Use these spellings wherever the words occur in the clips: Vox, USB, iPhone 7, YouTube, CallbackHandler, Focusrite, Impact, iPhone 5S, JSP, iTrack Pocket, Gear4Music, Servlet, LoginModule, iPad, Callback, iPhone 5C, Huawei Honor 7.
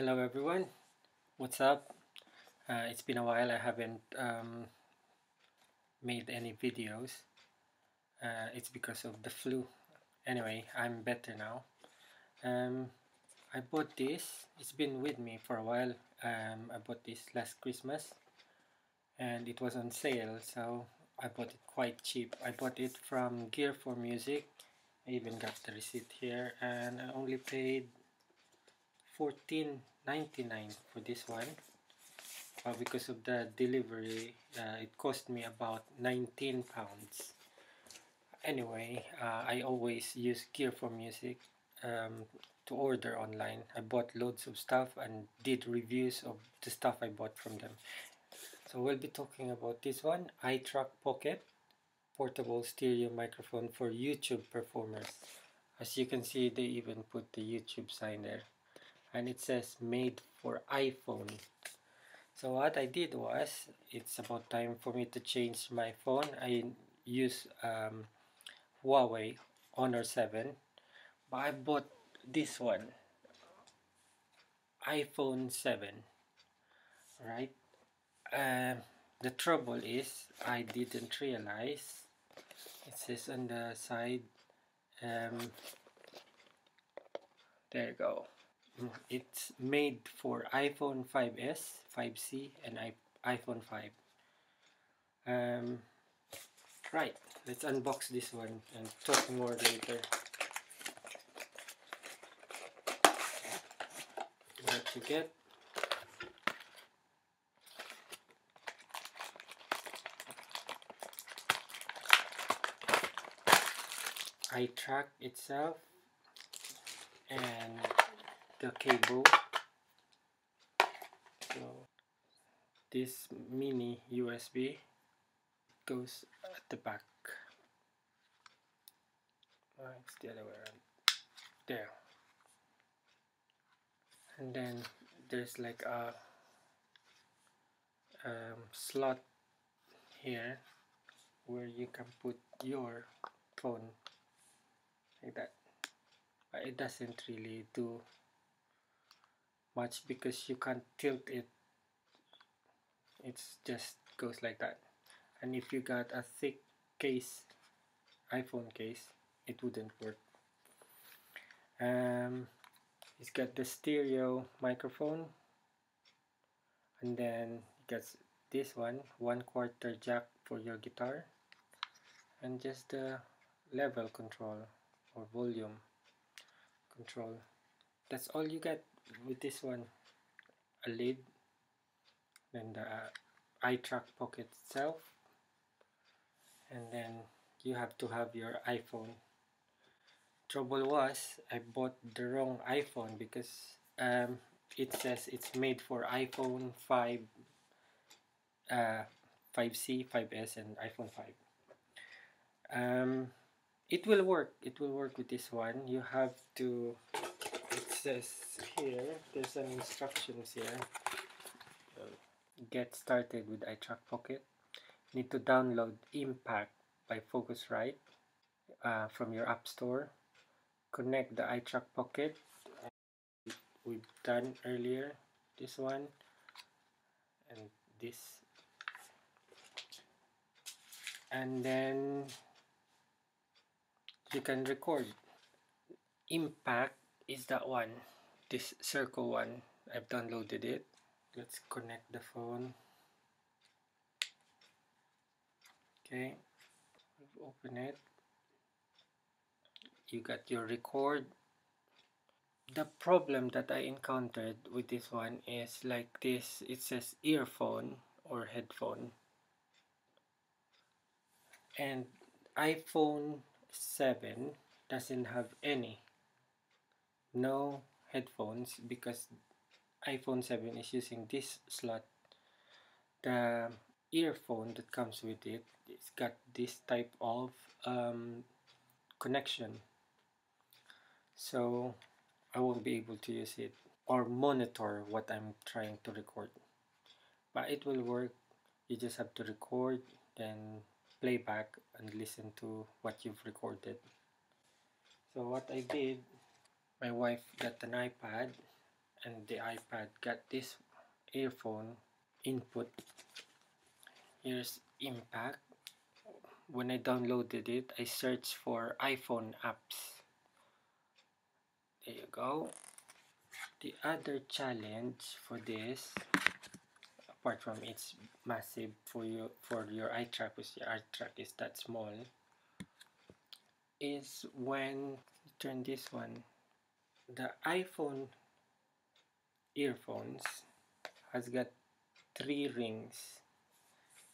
Hello everyone, what's up? It's been a while. I haven't made any videos. It's because of the flu. Anyway, I'm better now. I bought this. It's been with me for a while. I bought this last Christmas and it was on sale, so I bought it quite cheap. I bought it from Gear4Music. I even got the receipt here, and I only paid $14.99 for this one. Because of the delivery, it cost me about 19 pounds. Anyway, I always use Gear4Music to order online. I bought loads of stuff and did reviews of the stuff I bought from them. So we'll be talking about this one, iTrack Pocket, portable stereo microphone for YouTube performers. As you can see, they even put the YouTube sign there. And it says made for iPhone. So what I did was, it's about time for me to change my phone. I use Huawei Honor 7, but I bought this one, iPhone 7, right? The trouble is, I didn't realize, it says on the side, there you go. It's made for iPhone 5S, 5C, and iPhone 5. Right, let's unbox this one and talk more later. What you get? iTrack itself and the cable. So this mini USB goes at the back. It's the other way around. There. And then there's like a slot here where you can put your phone like that. But it doesn't really do much because you can't tilt it. It just goes like that, and if you got a thick case, iPhone case, it wouldn't work. It's got the stereo microphone, and then it gets this one quarter jack for your guitar, and just the level control or volume control. That's all you get with this one. A lid, then the iTrack Pocket itself, and then you have to have your iPhone. Trouble was, I bought the wrong iPhone because it says it's made for iPhone 5, 5C, 5S, and iPhone 5. It will work. It will work with this one. You have to. Says here, there's an instructions here. Get started with iTrack Pocket. Need to download Impact by Focusrite from your app store. Connect the iTrack Pocket. We've done earlier this one and this, and then you can record. Impact is that one, this circle one. I've downloaded it. Let's connect the phone. Okay, open it. You got your record. The problem that I encountered with this one is like this. It says earphone or headphone, and iPhone 7 doesn't have any. No headphones, because iPhone 7 is using this slot. The earphone that comes with it, it's got this type of connection, so I won't be able to use it or monitor what I'm trying to record. But it will work. You just have to record, then play back and listen to what you've recorded. So what I did, my wife got an iPad and the iPad got this earphone input. Here's Impact. When I downloaded it, I searched for iPhone apps. There you go. The other challenge for this, apart from it's massive for your iTrack, because your iTrack is that small, is when you turn this one, the iPhone earphones has got 3 rings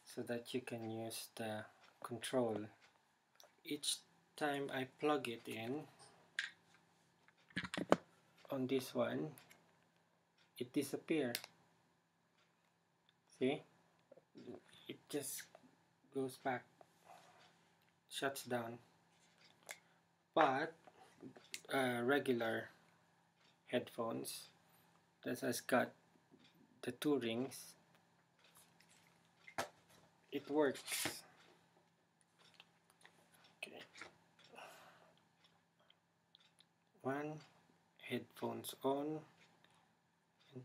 so that you can use the control. Each time I plug it in on this one, it disappears. See, it just goes back, shuts down. But regular headphones that has got the 2 rings, it works. Okay, one, headphones on, and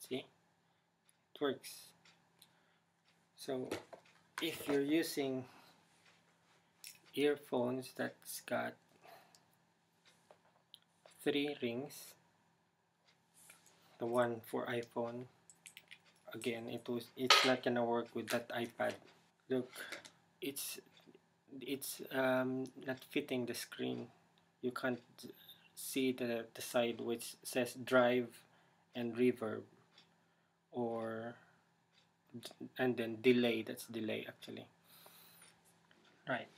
see, it works. So if you're using earphones that's got 3 rings, the one for iPhone, again it's not gonna work with that iPad. Look, it's not fitting the screen. You can't see the side which says drive and reverb, or and then delay. That's delay actually. Right,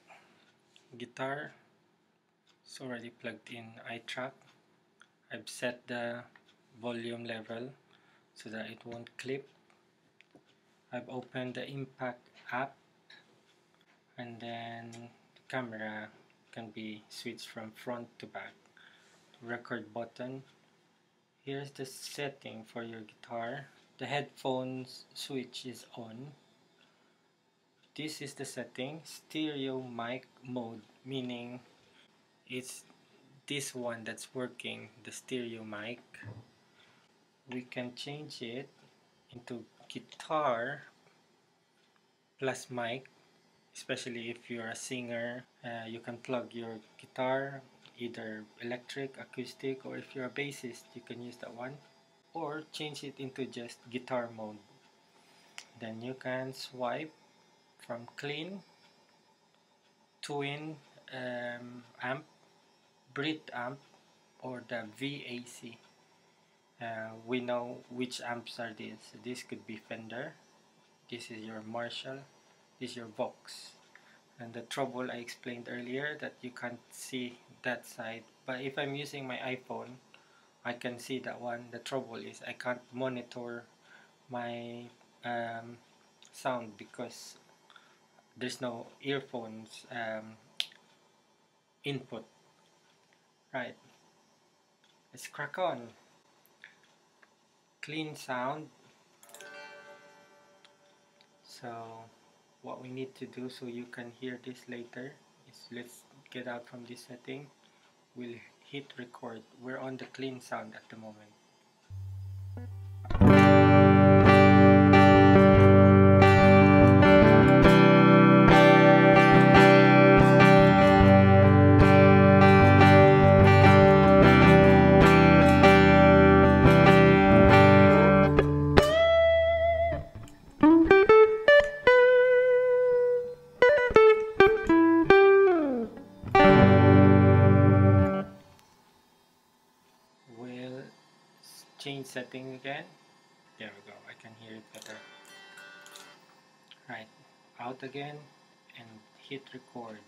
guitar is already plugged in iTrack. I've set the volume level so that it won't clip. I've opened the Impact app, and then the camera can be switched from front to back. Record button. Here's the setting for your guitar. The headphones switch is on. This is the setting. Stereo mic mode, meaning it's this one that's working, the stereo mic. We can change it into guitar plus mic, especially if you're a singer. You can plug your guitar, either electric, acoustic, or if you're a bassist, you can use that one, or change it into just guitar mode. Then you can swipe from clean, twin amp, Brit amp, or the VAC. We know which amps are these. This could be Fender, this is your Marshall, this is your Vox. And the trouble I explained earlier, that you can't see that side, but if I'm using my iPhone, I can see that one. The trouble is I can't monitor my sound because there's no earphones input. Right, let's crack on. Clean sound. So what we need to do so you can hear this later is, let's get out from this setting. We'll hit record. We're on the clean sound at the moment. Change setting again. There we go. I can hear it better. Right, out again and hit record.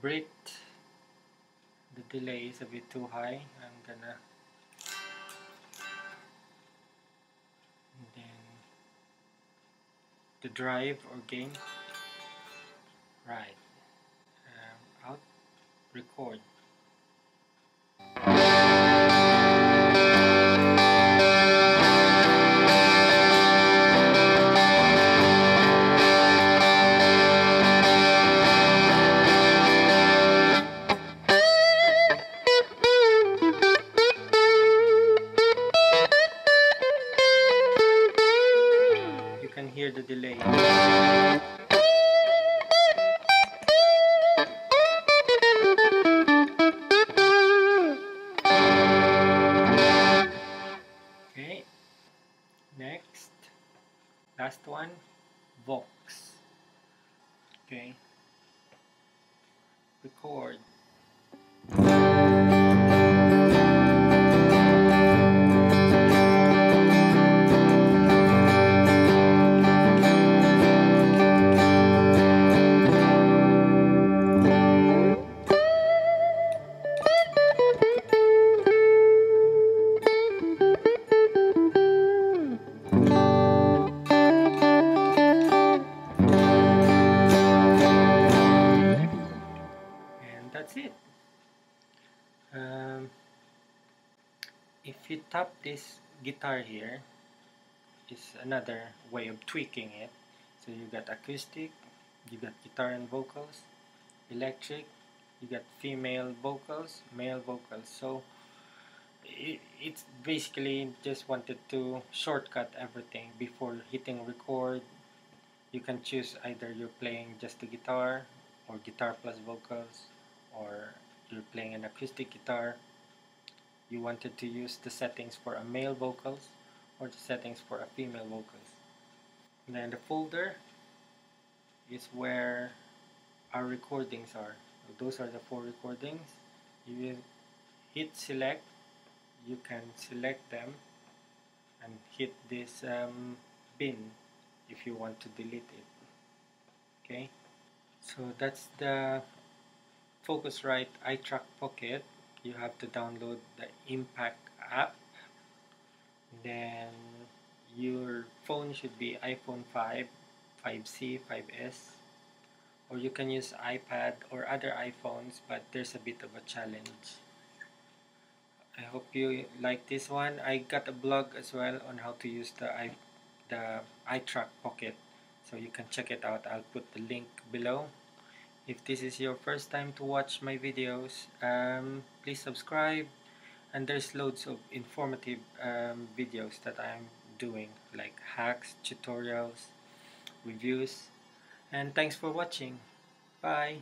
Brit, the delay is a bit too high. I'm gonna to drive or game. Right. Out. Record. Hear the delay. Okay, next, last one, Vox. Okay, record. If you tap this guitar here, it's another way of tweaking it. So you got acoustic, you got guitar and vocals, electric, you got female vocals, male vocals. So it's basically just wanted to shortcut everything. Before hitting record, you can choose either you're playing just the guitar or guitar plus vocals, or you're playing an acoustic guitar. You wanted to use the settings for a male vocals or the settings for a female vocals. And then the folder is where our recordings are. Those are the 4 recordings. You hit select, you can select them and hit this bin if you want to delete it. Okay, so that's the Focusrite iTrack Pocket. You have to download the Impact app. Then your phone should be iPhone 5, 5C, 5S, or you can use iPad or other iPhones, but there's a bit of a challenge. I hope you like this one. I got a blog as well on how to use the iTrack Pocket, so you can check it out. I'll put the link below. If this is your first time to watch my videos, please subscribe, and there's loads of informative videos that I'm doing, like hacks, tutorials, reviews, and thanks for watching. Bye!